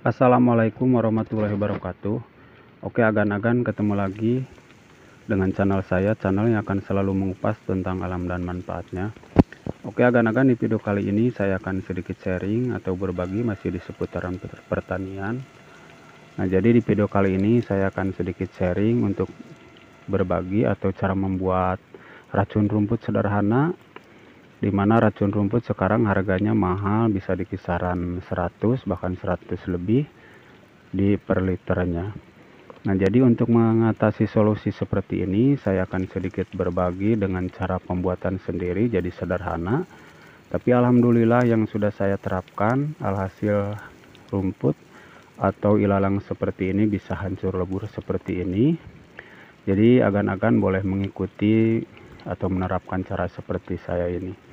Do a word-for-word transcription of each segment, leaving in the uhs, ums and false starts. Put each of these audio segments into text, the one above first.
Assalamualaikum warahmatullahi wabarakatuh. Oke, agan-agan ketemu lagi dengan channel saya, channel yang akan selalu mengupas tentang alam dan manfaatnya. Oke, agan-agan, di video kali ini saya akan sedikit sharing atau berbagi masih di seputaran pertanian. Nah, jadi di video kali ini saya akan sedikit sharing untuk berbagi atau cara membuat racun rumput sederhana, dimana racun rumput sekarang harganya mahal, bisa di kisaran seratus bahkan seratus lebih di per liternya. Nah, jadi untuk mengatasi solusi seperti ini saya akan sedikit berbagi dengan cara pembuatan sendiri, jadi sederhana, tapi alhamdulillah yang sudah saya terapkan alhasil rumput atau ilalang seperti ini bisa hancur lebur seperti ini. Jadi agan-agan boleh mengikuti atau menerapkan cara seperti saya ini.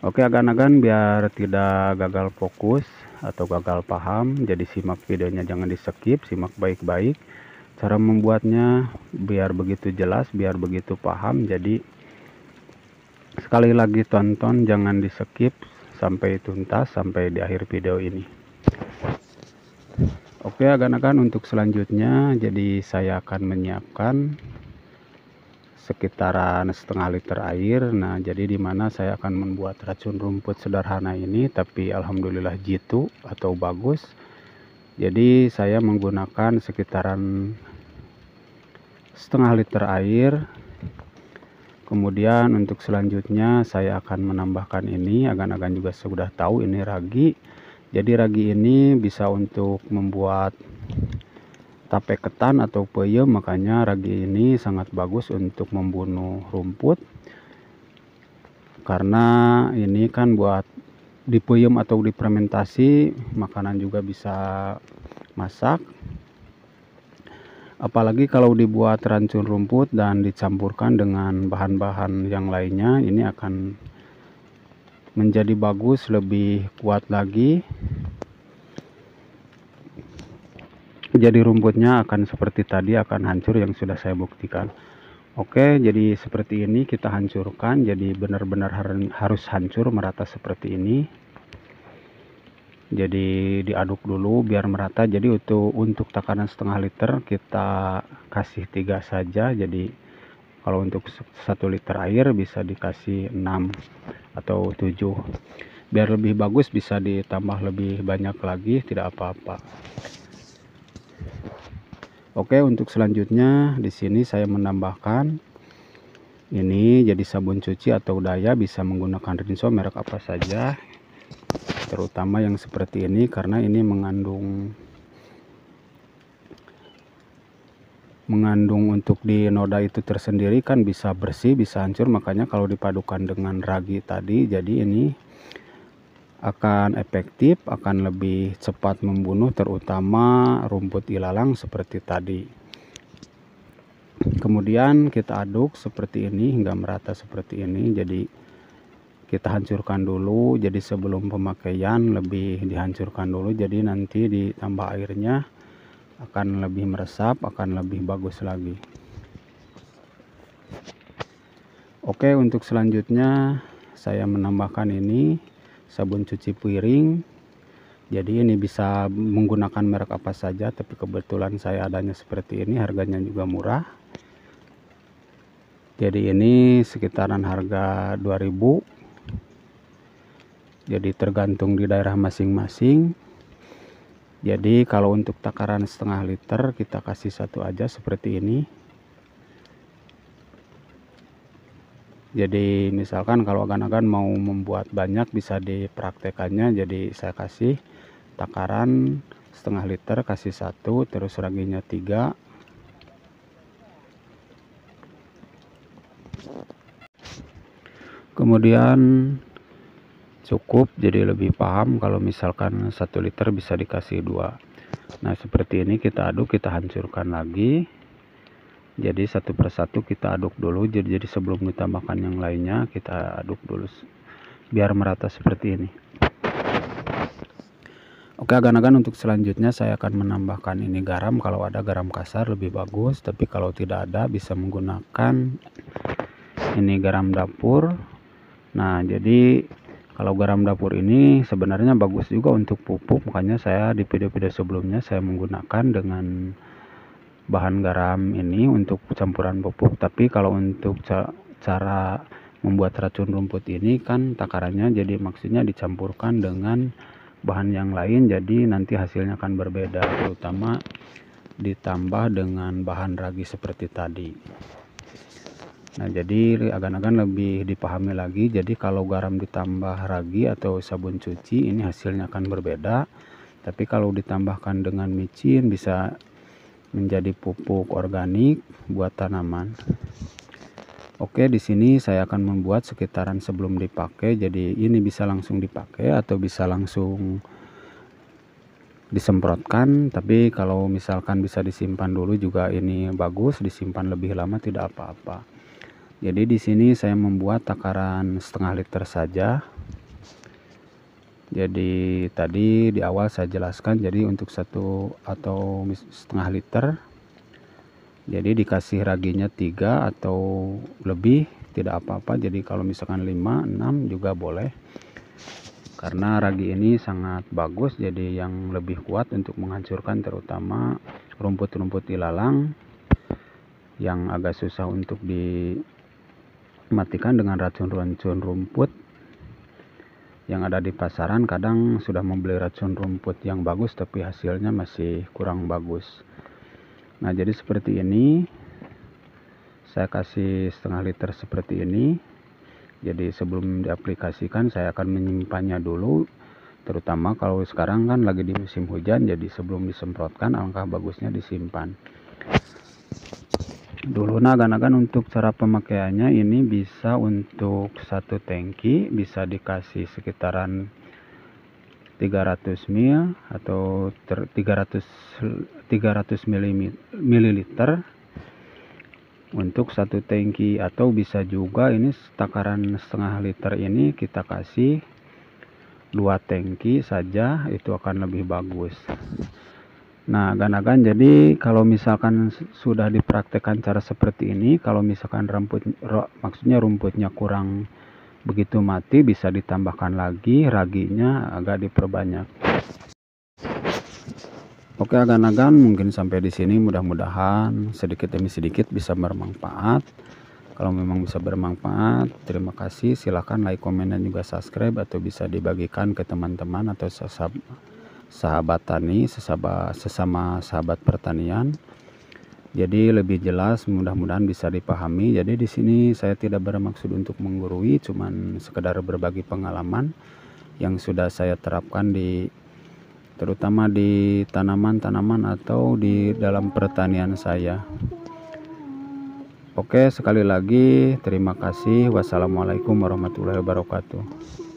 Oke, agan-agan, biar tidak gagal fokus atau gagal paham, jadi simak videonya, jangan di skip, simak baik-baik cara membuatnya biar begitu jelas, biar begitu paham. Jadi sekali lagi tonton, jangan di skip sampai tuntas, sampai di akhir video ini. Oke, agan-agan, untuk selanjutnya jadi saya akan menyiapkan sekitaran setengah liter air. Nah, jadi dimana saya akan membuat racun rumput sederhana ini, tapi alhamdulillah jitu atau bagus. Jadi saya menggunakan sekitaran setengah liter air. Kemudian untuk selanjutnya saya akan menambahkan ini, agan-agan juga sudah tahu ini ragi. Jadi ragi ini bisa untuk membuat tape ketan atau peye, makanya ragi ini sangat bagus untuk membunuh rumput, karena ini kan buat dipeyem atau difermentasi makanan, juga bisa masak. Apalagi kalau dibuat racun rumput dan dicampurkan dengan bahan-bahan yang lainnya, ini akan menjadi bagus, lebih kuat lagi. Jadi rumputnya akan seperti tadi, akan hancur yang sudah saya buktikan. Oke, jadi seperti ini kita hancurkan, jadi benar-benar harus hancur merata seperti ini. Jadi diaduk dulu biar merata. Jadi untuk, untuk takaran setengah liter kita kasih tiga saja. Jadi kalau untuk satu liter air bisa dikasih enam atau tujuh. Biar lebih bagus bisa ditambah lebih banyak lagi, tidak apa-apa. Oke, untuk selanjutnya di sini saya menambahkan ini, jadi sabun cuci atau daya, bisa menggunakan Rinso merek apa saja, terutama yang seperti ini karena ini mengandung mengandung untuk di noda itu tersendiri, kan bisa bersih, bisa hancur. Makanya kalau dipadukan dengan ragi tadi, jadi ini akan efektif, akan lebih cepat membunuh terutama rumput ilalang seperti tadi. Kemudian kita aduk seperti ini hingga merata seperti ini. Jadi kita hancurkan dulu, jadi sebelum pemakaian lebih dihancurkan dulu, jadi nanti ditambah airnya akan lebih meresap, akan lebih bagus lagi. Oke, untuk selanjutnya saya menambahkan ini sabun cuci piring. Jadi ini bisa menggunakan merek apa saja, tapi kebetulan saya adanya seperti ini, harganya juga murah. Jadi ini sekitaran harga dua ribu. Jadi tergantung di daerah masing-masing. Jadi kalau untuk takaran setengah liter kita kasih satu aja seperti ini. Jadi misalkan kalau agan-agan mau membuat banyak bisa dipraktekannya. Jadi saya kasih takaran setengah liter, kasih satu, terus raginya tiga. Kemudian cukup, jadi lebih paham kalau misalkan satu liter bisa dikasih dua. Nah, seperti ini kita aduk, kita hancurkan lagi. Jadi satu persatu kita aduk dulu, jadi, jadi sebelum ditambahkan yang lainnya kita aduk dulu biar merata seperti ini. Oke, agan-agan, untuk selanjutnya saya akan menambahkan ini garam. Kalau ada garam kasar lebih bagus, tapi kalau tidak ada bisa menggunakan ini garam dapur. Nah, jadi Kalau garam dapur ini sebenarnya bagus juga untuk pupuk, makanya saya di video-video sebelumnya saya menggunakan dengan bahan garam ini untuk campuran pupuk. Tapi kalau untuk ca cara membuat racun rumput ini kan takarannya, jadi maksudnya dicampurkan dengan bahan yang lain, jadi nanti hasilnya akan berbeda, terutama ditambah dengan bahan ragi seperti tadi. Nah, jadi agan-agan lebih dipahami lagi. Jadi kalau garam ditambah ragi atau sabun cuci, ini hasilnya akan berbeda. Tapi kalau ditambahkan dengan micin, bisa menjadi pupuk organik buat tanaman. Oke, di sini saya akan membuat sekitaran sebelum dipakai. Jadi ini bisa langsung dipakai atau bisa langsung disemprotkan. Tapi kalau misalkan bisa disimpan dulu juga ini bagus, disimpan lebih lama tidak apa-apa. Jadi di sini saya membuat takaran setengah liter saja. Jadi tadi di awal saya jelaskan, jadi untuk satu atau setengah liter, jadi dikasih raginya tiga atau lebih tidak apa-apa. Jadi kalau misalkan lima, enam juga boleh, karena ragi ini sangat bagus, jadi yang lebih kuat untuk menghancurkan terutama rumput-rumput ilalang yang agak susah untuk di matikan dengan racun-racun rumput yang ada di pasaran. Kadang sudah membeli racun rumput yang bagus tapi hasilnya masih kurang bagus. Nah, jadi seperti ini saya kasih setengah liter seperti ini. Jadi sebelum diaplikasikan saya akan menyimpannya dulu, terutama kalau sekarang kan lagi di musim hujan, jadi sebelum disemprotkan alangkah bagusnya disimpan dulu. Nah, agan-agan untuk cara pemakaiannya, ini bisa untuk satu tangki bisa dikasih sekitaran tiga ratus mililiter atau tiga ratus mili untuk satu tangki, atau bisa juga ini takaran setengah liter ini kita kasih dua tangki saja, itu akan lebih bagus. Nah, agan-agan jadi kalau misalkan sudah dipraktekkan cara seperti ini, kalau misalkan rumput maksudnya rumputnya kurang begitu mati, bisa ditambahkan lagi raginya, agak diperbanyak. Oke, agan-agan mungkin sampai di sini, mudah-mudahan sedikit demi sedikit bisa bermanfaat. Kalau memang bisa bermanfaat, terima kasih. Silahkan like, komen, dan juga subscribe, atau bisa dibagikan ke teman-teman atau sahabat sahabat tani, sesama, sesama sahabat pertanian, jadi lebih jelas, mudah-mudahan bisa dipahami. Jadi di sini saya tidak bermaksud untuk menggurui, cuman sekedar berbagi pengalaman yang sudah saya terapkan di terutama di tanaman-tanaman atau di dalam pertanian saya. Oke, sekali lagi terima kasih. Wassalamualaikum warahmatullahi wabarakatuh.